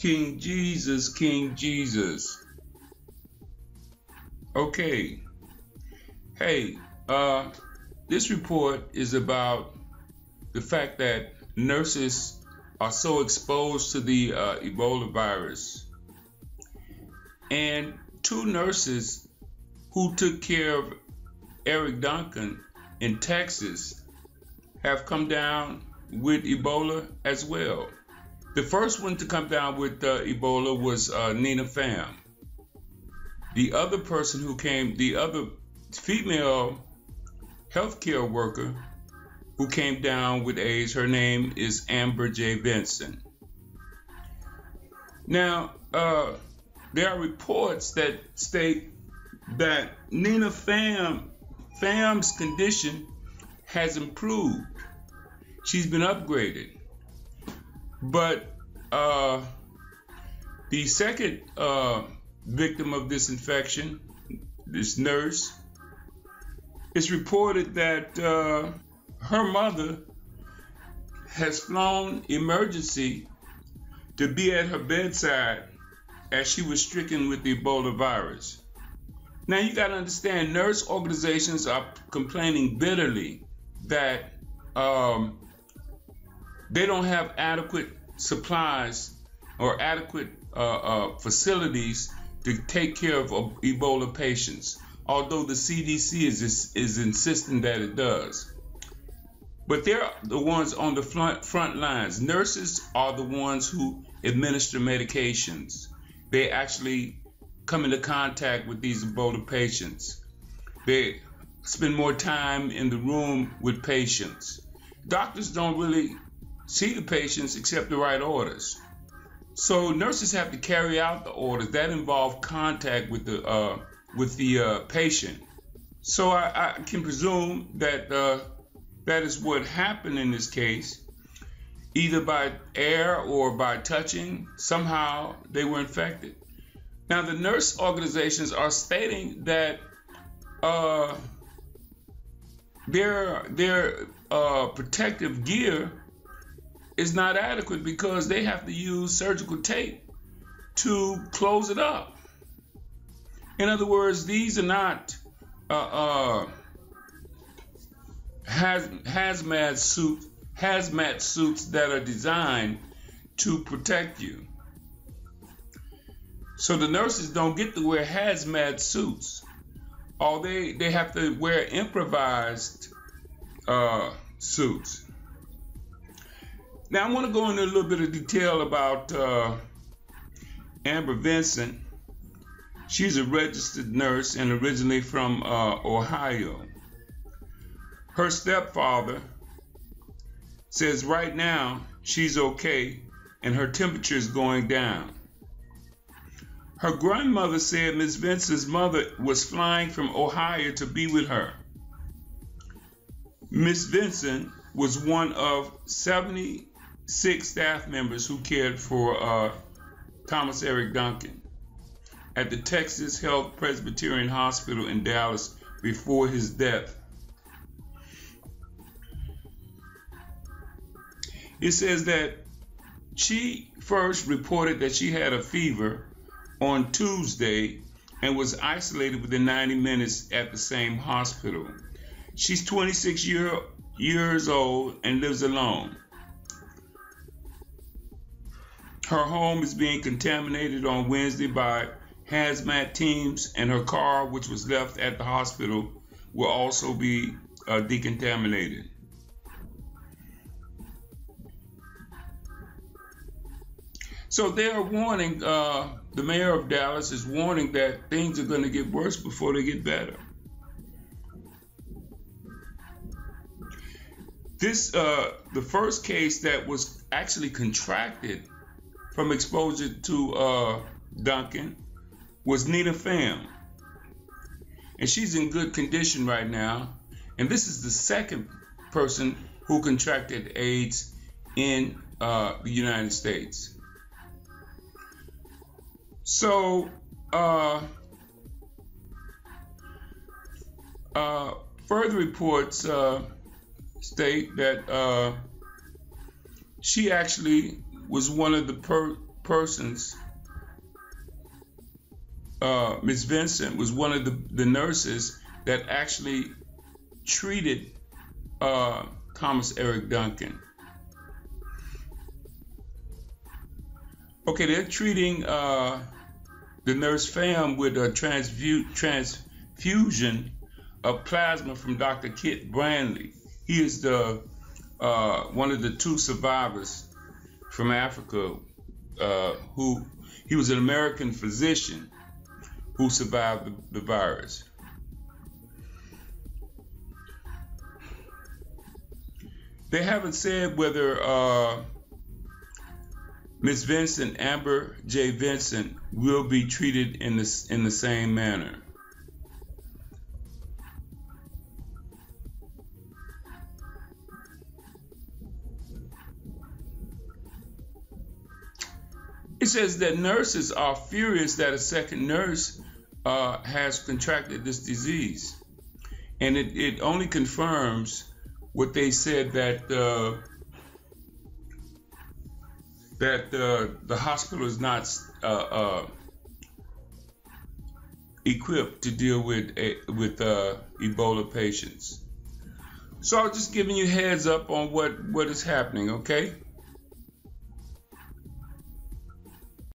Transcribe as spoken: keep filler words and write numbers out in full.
King Jesus, King Jesus. Okay. Hey, uh, this report is about the fact that nurses are so exposed to the uh, Ebola virus. And two nurses who took care of Eric Duncan in Texas have come down with Ebola as well. The first one to come down with uh, Ebola was uh, Nina Pham. The other person who came, the other female healthcare worker who came down with AIDS, her name is Amber Joy Vinson. Now, uh, there are reports that state that Nina Pham, Pham's condition has improved. She's been upgraded. But uh, the second uh, victim of this infection, this nurse, it's reported that uh, her mother has flown emergency to be at her bedside as she was stricken with the Ebola virus. Now you gotta understand, nurse organizations are complaining bitterly that um, they don't have adequate supplies or adequate uh, uh, facilities to take care of uh, Ebola patients, although the C D C is, is insisting that it does. But they're the ones on the front, front lines. Nurses are the ones who administer medications. They actually come into contact with these Ebola patients. They spend more time in the room with patients. Doctors don't really see the patients except the right orders. So nurses have to carry out the orders that involve contact with the uh, with the uh, patient. So I, I can presume that uh, that is what happened in this case, either by air or by touching. Somehow they were infected. Now the nurse organizations are stating that uh, their their uh, protective gear is not adequate because they have to use surgical tape to close it up. In other words, these are not uh, uh, haz hazmat suits, hazmat suits that are designed to protect you. So the nurses don't get to wear hazmat suits. All they they have to wear improvised uh, suits. Now, I want to go into a little bit of detail about uh, Amber Vinson. She's a registered nurse and originally from uh, Ohio. Her stepfather says right now she's okay and her temperature is going down. Her grandmother said Miz Vinson's mother was flying from Ohio to be with her. Miz Vinson was one of seventy six staff members who cared for uh, Thomas Eric Duncan at the Texas Health Presbyterian Hospital in Dallas before his death. It says that she first reported that she had a fever on Tuesday and was isolated within ninety minutes at the same hospital. She's twenty-six year, years old and lives alone. Her home is being contaminated on Wednesday by hazmat teams, and her car, which was left at the hospital, will also be uh, decontaminated. So they are warning, uh, the mayor of Dallas is warning that things are going to get worse before they get better. This, uh, the first case that was actually contracted from exposure to uh, Duncan was Nina Pham. And she's in good condition right now. And this is the second person who contracted AIDS in uh, the United States. So, uh, uh, further reports uh, state that uh, she actually was one of the per persons, uh, Miz Vinson was one of the, the nurses that actually treated uh, Thomas Eric Duncan. Okay, they're treating uh, the nurse Pham with a transfu transfusion of plasma from Doctor Kent Brantley. He is the uh, one of the two survivors from Africa uh, who, he was an American physician who survived the, the virus. They haven't said whether uh, Miz Vinson, Amber Joy Vinson, will be treated in this in the same manner. It says that nurses are furious that a second nurse uh, has contracted this disease, and it, it only confirms what they said that. Uh, that uh, the hospital is not uh, uh, equipped to deal with uh, with uh, Ebola patients. So I'm just giving you heads up on what, what is happening, okay?